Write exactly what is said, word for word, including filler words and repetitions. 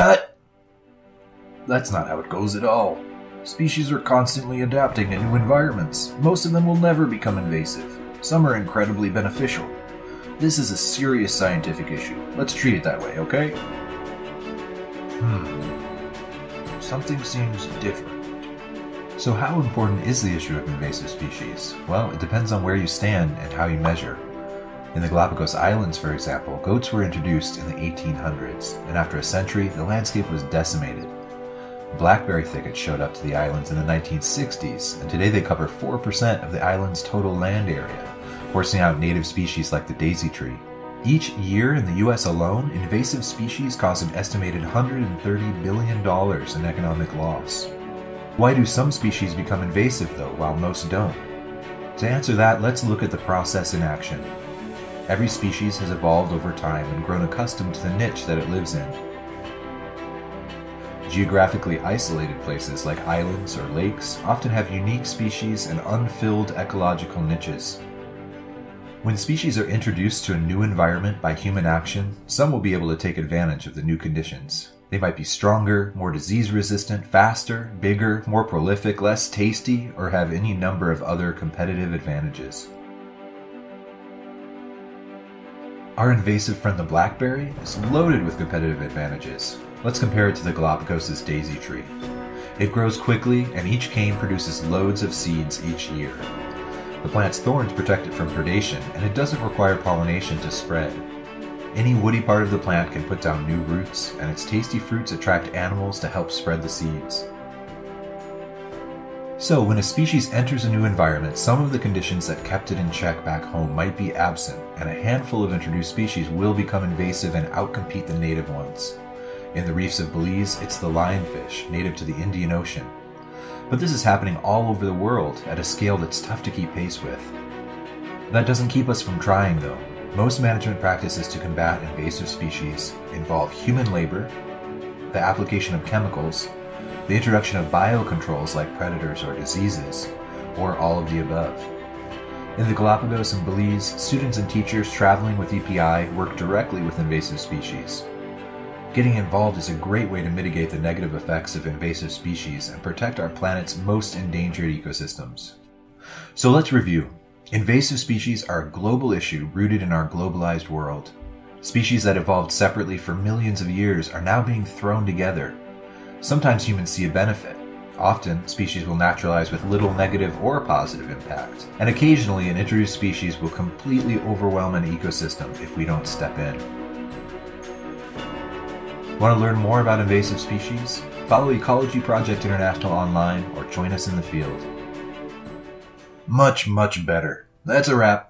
Cut! That's not how it goes at all. Species are constantly adapting to new environments. Most of them will never become invasive. Some are incredibly beneficial. This is a serious scientific issue. Let's treat it that way, okay? Hmm. Something seems different. So how important is the issue of invasive species? Well, it depends on where you stand and how you measure. In the Galapagos Islands, for example, goats were introduced in the eighteen hundreds, and after a century, the landscape was decimated. Blackberry thickets showed up to the islands in the nineteen sixties, and today they cover four percent of the island's total land area, forcing out native species like the daisy tree. Each year in the U S alone, invasive species cause an estimated one hundred thirty billion dollars in economic loss. Why do some species become invasive, though, while most don't? To answer that, let's look at the process in action. Every species has evolved over time and grown accustomed to the niche that it lives in. Geographically isolated places like islands or lakes often have unique species and unfilled ecological niches. When species are introduced to a new environment by human action, some will be able to take advantage of the new conditions. They might be stronger, more disease-resistant, faster, bigger, more prolific, less tasty, or have any number of other competitive advantages. Our invasive friend the blackberry is loaded with competitive advantages. Let's compare it to the Galapagos' daisy tree. It grows quickly, and each cane produces loads of seeds each year. The plant's thorns protect it from predation, and it doesn't require pollination to spread. Any woody part of the plant can put down new roots, and its tasty fruits attract animals to help spread the seeds. So, when a species enters a new environment, some of the conditions that kept it in check back home might be absent, and a handful of introduced species will become invasive and outcompete the native ones. In the reefs of Belize, it's the lionfish, native to the Indian Ocean. But this is happening all over the world, at a scale that's tough to keep pace with. That doesn't keep us from trying, though. Most management practices to combat invasive species involve human labor, the application of chemicals, the introduction of biocontrols like predators or diseases, or all of the above. In the Galapagos and Belize, students and teachers traveling with E P I work directly with invasive species. Getting involved is a great way to mitigate the negative effects of invasive species and protect our planet's most endangered ecosystems. So let's review. Invasive species are a global issue rooted in our globalized world. Species that evolved separately for millions of years are now being thrown together. Sometimes humans see a benefit. Often, species will naturalize with little negative or positive impact. And occasionally, an introduced species will completely overwhelm an ecosystem if we don't step in. Want to learn more about invasive species? Follow Ecology Project International online or join us in the field. Much, much better. That's a wrap.